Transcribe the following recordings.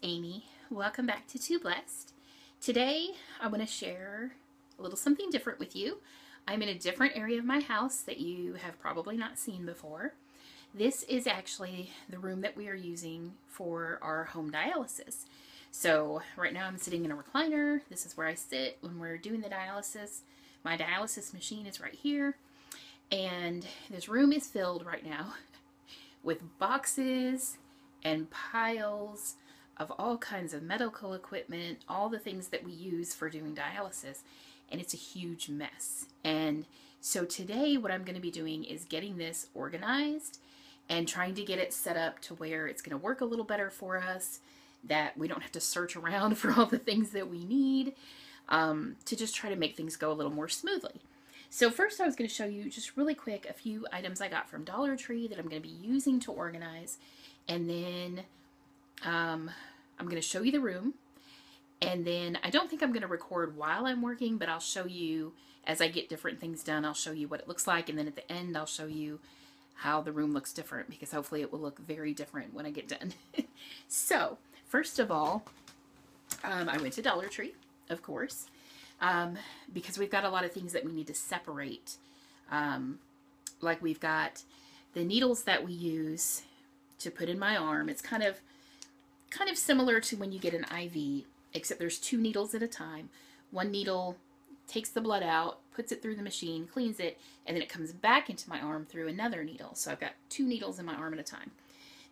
is Amy. Welcome back to 2 Blessed. Today I want to share a little something different with you. I'm in a different area of my house that you have probably not seen before. This is actually the room that we are using for our home dialysis. So right now I'm sitting in a recliner. This is where I sit when we're doing the dialysis. My dialysis machine is right here, and this room is filled right now with boxes and piles of all kinds of medical equipment, all the things that we use for doing dialysis, and it's a huge mess. And so today what I'm going to be doing is getting this organized and trying to get it set up to where it's going to work a little better for us, that we don't have to search around for all the things that we need, to just try to make things go a little more smoothly. So first I was going to show you just really quick a few items I got from Dollar Tree that I'm going to be using to organize, and then I'm going to show you the room, and then I don't think I'm going to record while I'm working, but I'll show you as I get different things done. I'll show you what it looks like, and then at the end I'll show you how the room looks different, because hopefully it will look very different when I get done. So first of all, I went to Dollar Tree, of course, because we've got a lot of things that we need to separate. Like we've got the needles that we use to put in my arm. It's kind of similar to when you get an IV, except there's two needles at a time. One needle takes the blood out, puts it through the machine, cleans it, and then it comes back into my arm through another needle. So I've got two needles in my arm at a time.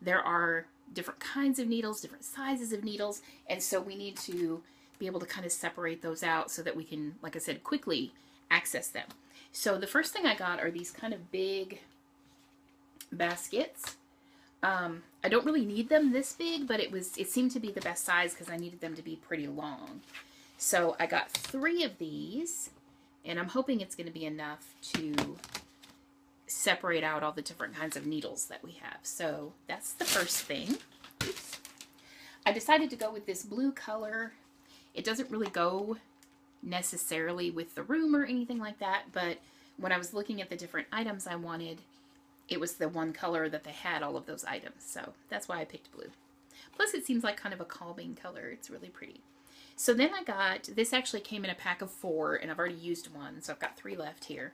There are different kinds of needles, different sizes of needles, and so we need to be able to kind of separate those out so that we can, like I said, quickly access them. So the first thing I got are these kind of big baskets. I don't really need them this big, but it seemed to be the best size because I needed them to be pretty long. So I got three of these, and I'm hoping it's going to be enough to separate out all the different kinds of needles that we have. So that's the first thing. Oops. I decided to go with this blue color. It doesn't really go necessarily with the room or anything like that, but when I was looking at the different items I wanted, it was the one color that they had all of those items, so that's why I picked blue. Plus it seems like kind of a calming color. It's really pretty. So then I got, this actually came in a pack of four, and I've already used one, so I've got three left here.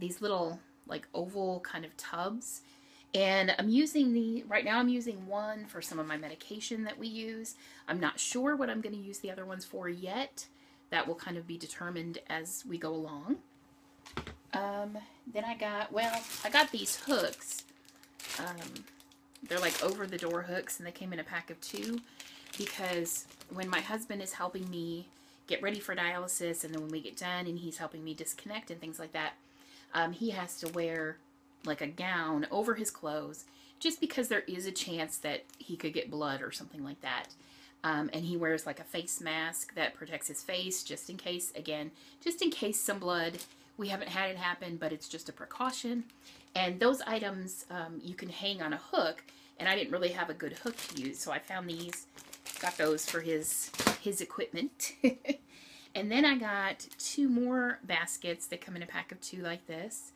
These little like oval kind of tubs, and I'm using right now I'm using one for some of my medication that we use. I'm not sure what I'm going to use the other ones for yet. That will kind of be determined as we go along. Then I got these hooks. They're like over the door hooks, and they came in a pack of two, because when my husband is helping me get ready for dialysis, and then when we get done and he's helping me disconnect and things like that, he has to wear like a gown over his clothes, just because there is a chance that he could get blood or something like that. And he wears like a face mask that protects his face, just in case, again, just in case some blood. We haven't had it happen, but it's just a precaution. And those items you can hang on a hook, and I didn't really have a good hook to use, so I found these, got those for his equipment. And then I got two more baskets that come in a pack of two like this,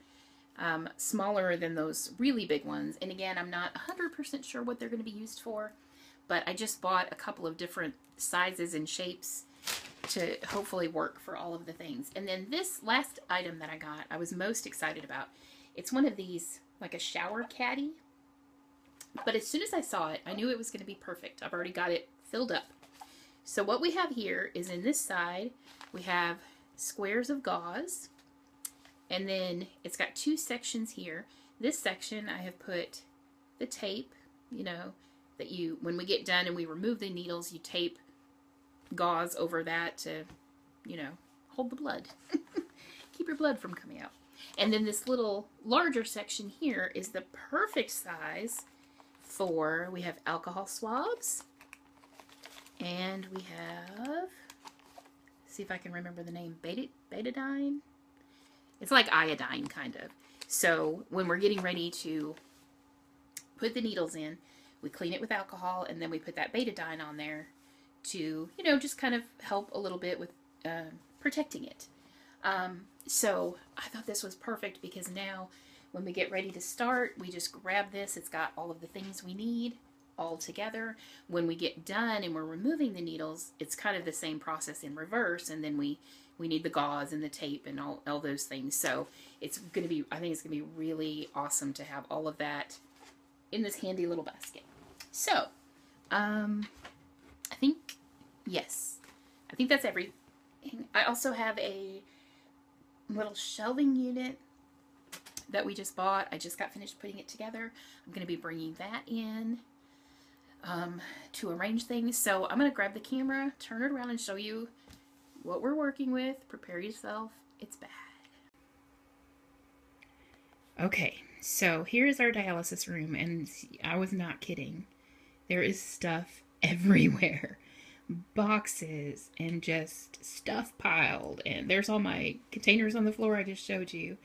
smaller than those really big ones. And again, I'm not 100% sure what they're going to be used for, but I just bought a couple of different sizes and shapes to hopefully work for all of the things. And then this last item that I got, I was most excited about. It's one of these, like a shower caddy. But as soon as I saw it, I knew it was going to be perfect. I've already got it filled up. So what we have here is, in this side, we have squares of gauze. And then it's got two sections here. This section I have put the tape, you know, that you, when we get done and we remove the needles, you tape gauze over that to, you know, hold the blood. Keep your blood from coming out. And then this little larger section here is the perfect size for, we have alcohol swabs, and we have, see if I can remember the name, betadine. It's like iodine, kind of. So when we're getting ready to put the needles in, we clean it with alcohol, and then we put that betadine on there to, you know, just kind of help a little bit with protecting it. So I thought this was perfect, because now when we get ready to start, we just grab this. It's got all of the things we need all together. When we get done and we're removing the needles, it's kind of the same process in reverse, and then we need the gauze and the tape and all those things. So it's going to be, I think it's going to be really awesome to have all of that in this handy little basket. So, I think, yes, I think that's everything. I also have a little shelving unit that we just bought. I just got finished putting it together. I'm going to be bringing that in to arrange things. So I'm going to grab the camera, turn it around, and show you what we're working with. Prepare yourself. It's bad. Okay, so here's our dialysis room, and I was not kidding. There is stuff everywhere. Boxes and just stuff piled, and there's all my containers on the floor I just showed you.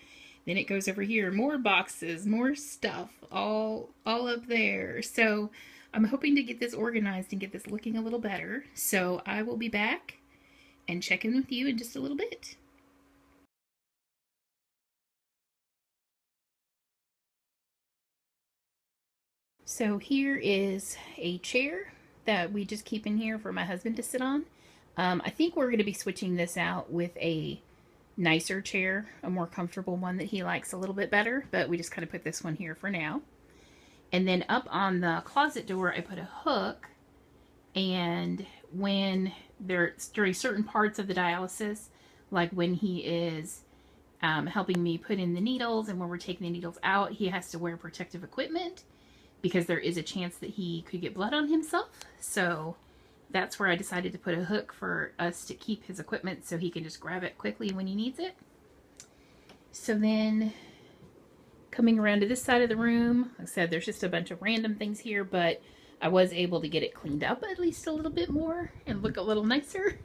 Then it goes over here, more boxes, more stuff, all up there. So I'm hoping to get this organized and get this looking a little better. So I will be back and check in with you in just a little bit. So here is a chair that we just keep in here for my husband to sit on. I think we're going to be switching this out with a nicer chair, a more comfortable one that he likes a little bit better, but we just kind of put this one here for now. And then up on the closet door, I put a hook, and when there's during certain parts of the dialysis, like when he is helping me put in the needles and when we're taking the needles out, he has to wear protective equipment because there is a chance that he could get blood on himself. So that's where I decided to put a hook for us to keep his equipment so he can just grab it quickly when he needs it. So then coming around to this side of the room, like I said, there's just a bunch of random things here, but I was able to get it cleaned up at least a little bit more and look a little nicer.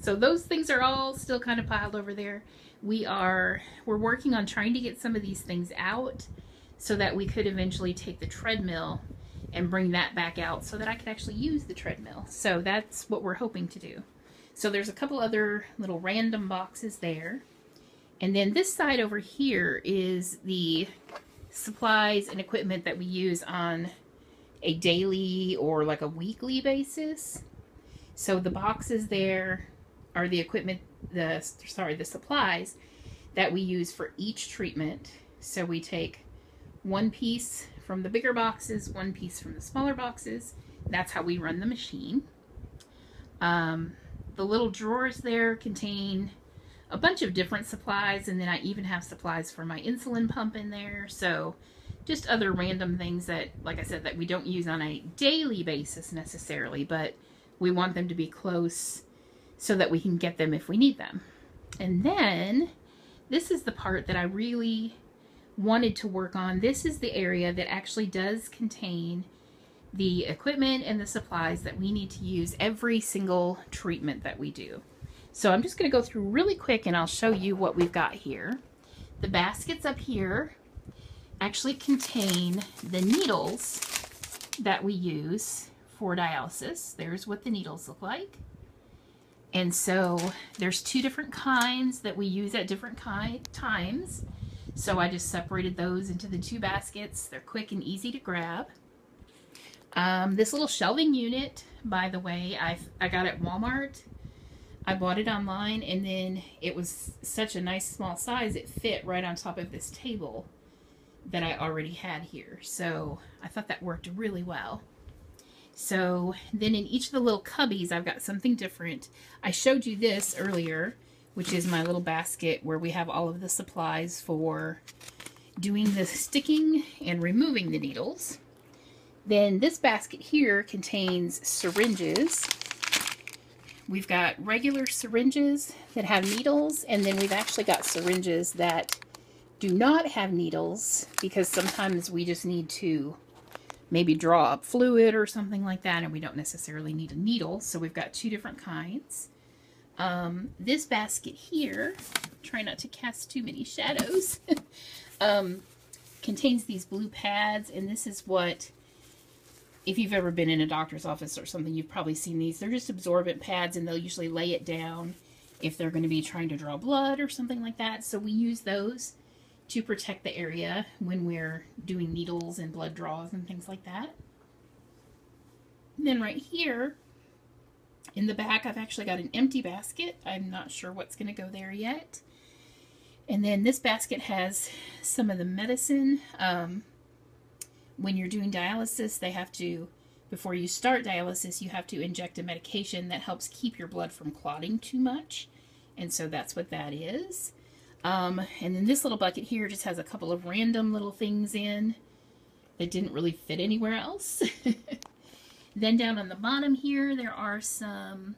So those things are all still kind of piled over there. We're working on trying to get some of these things out so that we could eventually take the treadmill and bring that back out so that I can actually use the treadmill. So that's what we're hoping to do. So there's a couple other little random boxes there. And then this side over here is the supplies and equipment that we use on a daily or like a weekly basis. So the boxes there are the equipment, the supplies that we use for each treatment. So we take one piece from the bigger boxes, one piece from the smaller boxes. That's how we run the machine. The little drawers there contain a bunch of different supplies, and then I even have supplies for my insulin pump in there. So just other random things that, like I said, that we don't use on a daily basis necessarily, but we want them to be close so that we can get them if we need them. And then this is the part that I really wanted to work on. This is the area that actually does contain the equipment and the supplies that we need to use every single treatment that we do. So I'm just going to go through really quick and I'll show you what we've got here. The baskets up here actually contain the needles that we use for dialysis. There's what the needles look like. And so there's two different kinds that we use at different times. So I just separated those into the two baskets. They're quick and easy to grab. This little shelving unit, by the way, I got at Walmart. I bought it online, and then it was such a nice small size, it fit right on top of this table that I already had here. So I thought that worked really well. So then in each of the little cubbies, I've got something different. I showed you this earlier, which is my little basket where we have all of the supplies for doing the sticking and removing the needles. Then this basket here contains syringes. We've got regular syringes that have needles, and then we've actually got syringes that do not have needles because sometimes we just need to maybe draw up fluid or something like that, and we don't necessarily need a needle. So we've got two different kinds. This basket here, try not to cast too many shadows, contains these blue pads, and this is what, if you've ever been in a doctor's office or something, you've probably seen these. They're just absorbent pads, and they'll usually lay it down if they're going to be trying to draw blood or something like that. So we use those to protect the area when we're doing needles and blood draws and things like that. And then right here in the back, I've actually got an empty basket. I'm not sure what's going to go there yet. And then this basket has some of the medicine. When you're doing dialysis, they have to, before you start dialysis, you have to inject a medication that helps keep your blood from clotting too much. And so that's what that is. And then this little bucket here just has a couple of random little things in that didn't really fit anywhere else. Then down on the bottom here, there are some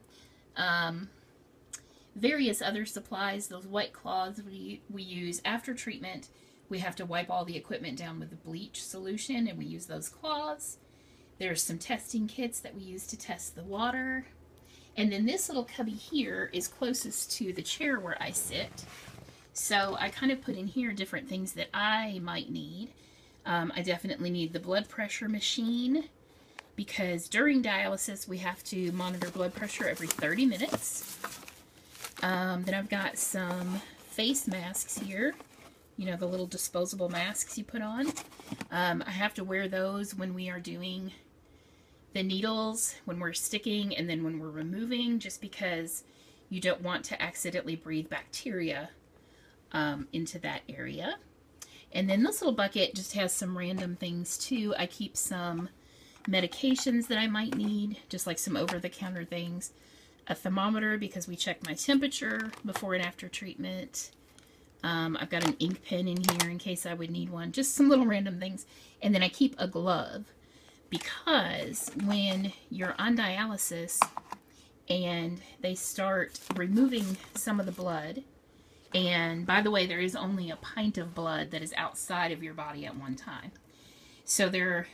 various other supplies. Those white cloths we use after treatment. We have to wipe all the equipment down with the bleach solution, and we use those cloths. There's some testing kits that we use to test the water. And then this little cubby here is closest to the chair where I sit. So I kind of put in here different things that I might need. I definitely need the blood pressure machine, because during dialysis we have to monitor blood pressure every 30 minutes. Then I've got some face masks here, you know, the little disposable masks you put on. I have to wear those when we are doing the needles, when we're sticking, and then when we're removing, just because you don't want to accidentally breathe bacteria into that area. And then this little bucket just has some random things too. I keep some medications that I might need, just like some over-the-counter things. A thermometer, because we check my temperature before and after treatment. I've got an ink pen in here in case I would need one. Just some little random things. And then I keep a glove, because when you're on dialysis and they start removing some of the blood, and by the way, there is only a pint of blood that is outside of your body at one time. So they're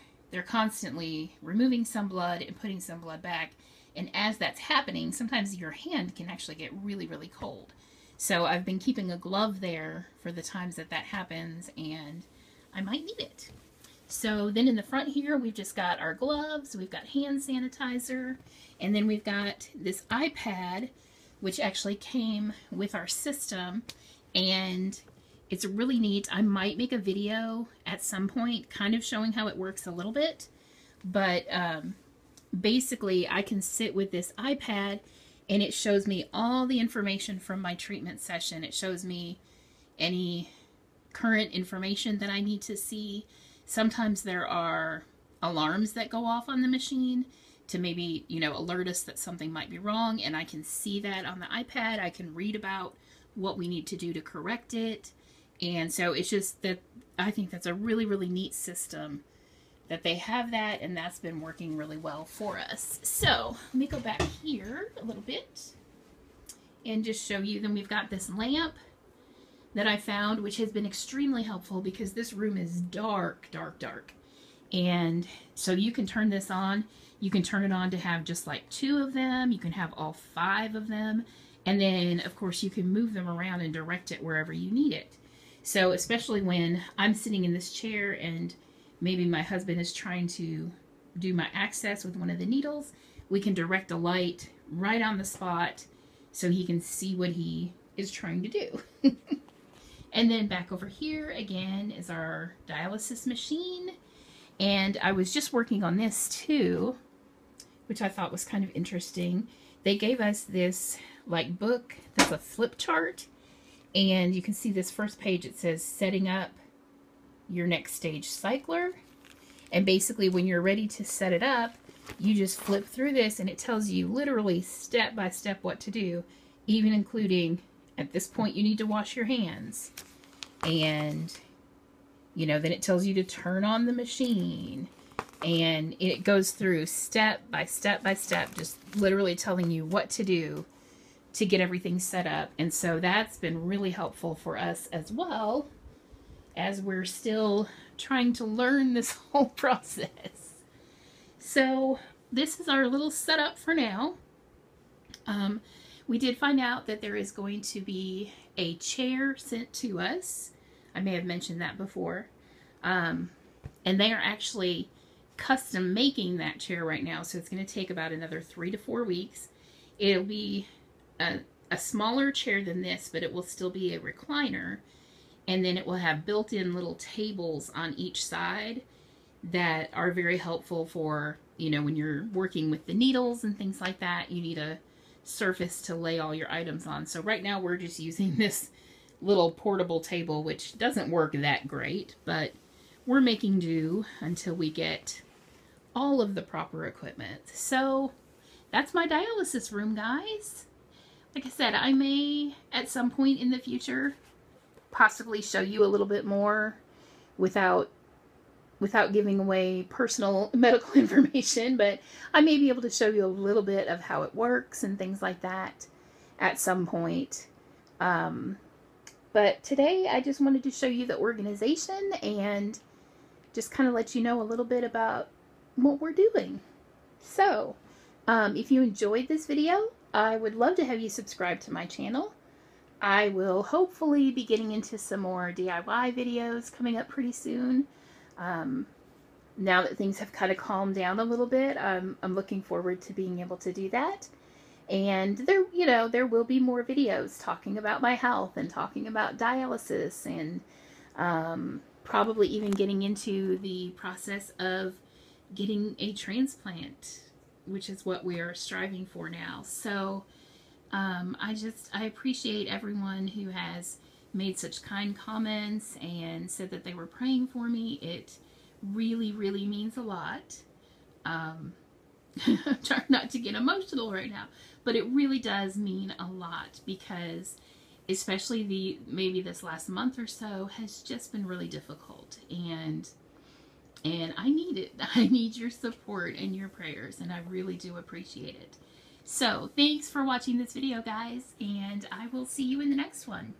constantly removing some blood and putting some blood back. And as that's happening, sometimes your hand can actually get really, really cold. So I've been keeping a glove there for the times that that happens, and I might need it. So then in the front here, we've just got our gloves, we've got hand sanitizer, and then we've got this iPad, which actually came with our system, and it's really neat. I might make a video at some point kind of showing how it works a little bit, but basically I can sit with this iPad and it shows me all the information from my treatment session. It shows me any current information that I need to see. Sometimes there are alarms that go off on the machine to maybe, you know, alert us that something might be wrong, and I can see that on the iPad. I can read about what we need to do to correct it. And so it's just that I think that's a really, really neat system that they have that, and that's been working really well for us. So let me go back here a little bit and just show you. Then we've got this lamp that I found, which has been extremely helpful because this room is dark, dark, dark. And so you can turn this on. You can turn it on to have just like 2 of them. You can have all 5 of them. And then, of course, you can move them around and direct it wherever you need it. So especially when I'm sitting in this chair and maybe my husband is trying to do my access with one of the needles, we can direct the light right on the spot so he can see what he is trying to do. And then back over here again is our dialysis machine. And I was just working on this too, which I thought was kind of interesting. They gave us this like book that's a flip chart, and you can see this first page, it says setting up your next stage cycler. And basically when you're ready to set it up, you just flip through this and it tells you literally step by step what to do, even including at this point you need to wash your hands. And you know, then it tells you to turn on the machine, and it goes through step by step by step, just literally telling you what to do to get everything set up. And so that's been really helpful for us as well, as we're still trying to learn this whole process. So this is our little setup for now. We did find out that there is going to be a chair sent to us. I may have mentioned that before. And they are actually custom making that chair right now, so it's going to take about another 3 to 4 weeks. It'll be a smaller chair than this, but it will still be a recliner, and then it will have built-in little tables on each side that are very helpful for you know, when you're working with the needles and things like that, you need a surface to lay all your items on. So right now we're just using this little portable table, which doesn't work that great, but we're making do until we get all of the proper equipment. So that's my dialysis room, guys. Like I said, I may at some point in the future possibly show you a little bit more without giving away personal medical information, but I may be able to show you a little bit of how it works and things like that at some point. But today I just wanted to show you the organization and just kind of let you know a little bit about what we're doing. So if you enjoyed this video, I would love to have you subscribe to my channel. I will hopefully be getting into some more DIY videos coming up pretty soon. Now that things have kind of calmed down a little bit, I'm looking forward to being able to do that. And there will be more videos talking about my health and talking about dialysis and probably even getting into the process of getting a transplant, which is what we are striving for now. So I appreciate everyone who has made such kind comments and said that they were praying for me. It really, really means a lot. I'm trying not to get emotional right now, but it really does mean a lot, because especially maybe this last month or so has just been really difficult, and I need it. I need your support and your prayers, and I really do appreciate it. So thanks for watching this video, guys, and I will see you in the next one.